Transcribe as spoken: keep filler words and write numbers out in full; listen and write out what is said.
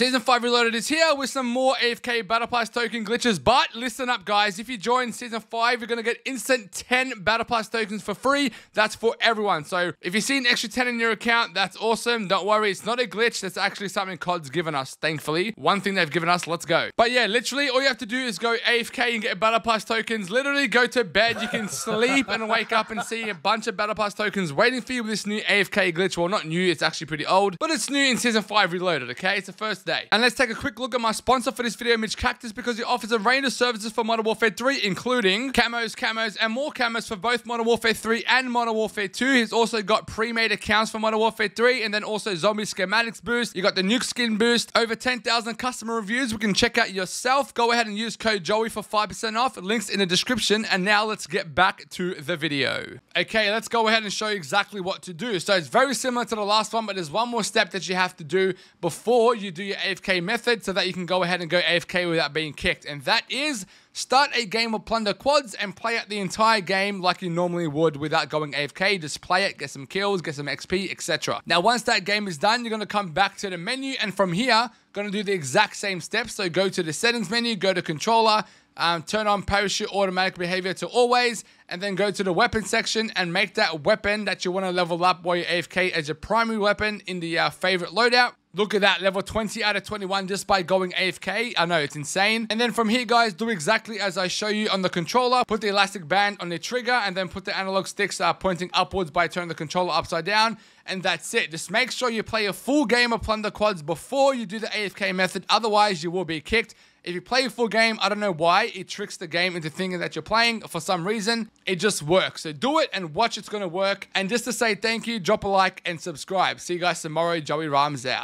Season five Reloaded is here with some more A F K Battle Pass token glitches, but listen up guys, if you join Season five, you're going to get instant ten Battle Pass tokens for free. That's for everyone. So if you see an extra ten in your account, that's awesome. Don't worry, it's not a glitch, that's actually something C O D's given us, thankfully. One thing they've given us, let's go. But yeah, literally all you have to do is go A F K and get Battle Pass tokens. Literally go to bed, you can sleep and wake up and see a bunch of Battle Pass tokens waiting for you with this new A F K glitch. Well, not new, it's actually pretty old, but it's new in Season five Reloaded, okay? It's the first day. And let's take a quick look at my sponsor for this video, Mitch Cactus, because he offers a range of services for Modern Warfare three, including camos, camos, and more camos for both Modern Warfare three and Modern Warfare two. He's also got pre-made accounts for Modern Warfare three, and then also zombie schematics boost. You got the nuke skin boost, over ten thousand customer reviews we can check out yourself. Go ahead and use code Joey for five percent off. Links in the description. And now let's get back to the video. Okay, let's go ahead and show you exactly what to do. So it's very similar to the last one, but there's one more step that you have to do before you do your A F K method so that you can go ahead and go A F K without being kicked, and that is start a game of Plunder quads and play out the entire game like you normally would without going A F K. Just play it, get some kills, get some X P, et cetera. Now, once that game is done, you're going to come back to the menu, and from here, going to do the exact same steps. So go to the settings menu, go to controller, um, turn on parachute automatic behavior to always, and then go to the weapon section and make that weapon that you want to level up while you're A F K as your primary weapon in the uh, favorite loadout. Look at that, level twenty out of twenty-one just by going A F K. I know, it's insane. And then from here, guys, do exactly as I show you on the controller. Put the elastic band on the trigger and then put the analog sticks uh, pointing upwards by turning the controller upside down. And that's it. Just make sure you play a full game of Plunder Quads before you do the A F K method. Otherwise, you will be kicked. If you play a full game, I don't know why, it tricks the game into thinking that you're playing for some reason. It just works. So do it and watch, it's going to work. And just to say thank you, drop a like and subscribe. See you guys tomorrow. Joey Rams out.